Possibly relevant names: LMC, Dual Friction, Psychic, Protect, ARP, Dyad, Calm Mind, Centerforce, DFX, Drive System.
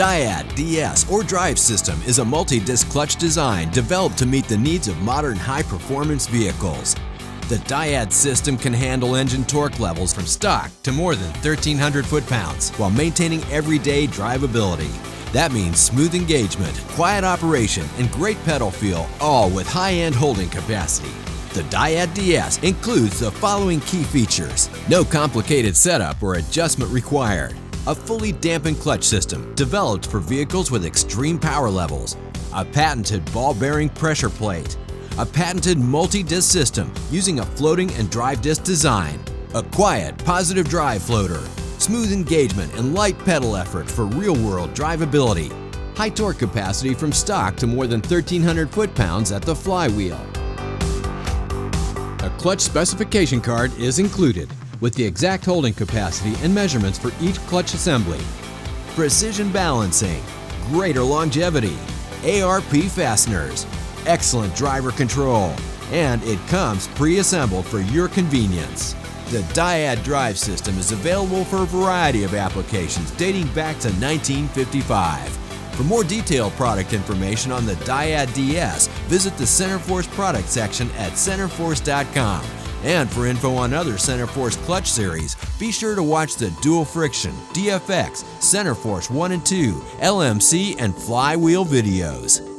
Dyad, DS, or Drive System is a multi-disc clutch design developed to meet the needs of modern high-performance vehicles. The Dyad system can handle engine torque levels from stock to more than 1,300 foot-pounds while maintaining everyday drivability. That means smooth engagement, quiet operation, and great pedal feel, all with high-end holding capacity. The Dyad DS includes the following key features: no complicated setup or adjustment required, a fully dampened clutch system developed for vehicles with extreme power levels, a patented ball bearing pressure plate, a patented multi-disc system using a floating and drive disc design, a quiet, positive drive floater, smooth engagement and light pedal effort for real-world drivability, high torque capacity from stock to more than 1,300 foot-pounds at the flywheel. A clutch specification card is included with the exact holding capacity and measurements for each clutch assembly, precision balancing, greater longevity, ARP fasteners, excellent driver control, and it comes pre-assembled for your convenience. The Dyad Drive System is available for a variety of applications dating back to 1955. For more detailed product information on the Dyad DS, visit the Centerforce product section at centerforce.com. And for info on other Centerforce clutch series, be sure to watch the Dual Friction, DFX, Centerforce 1 and 2, LMC, and Flywheel videos.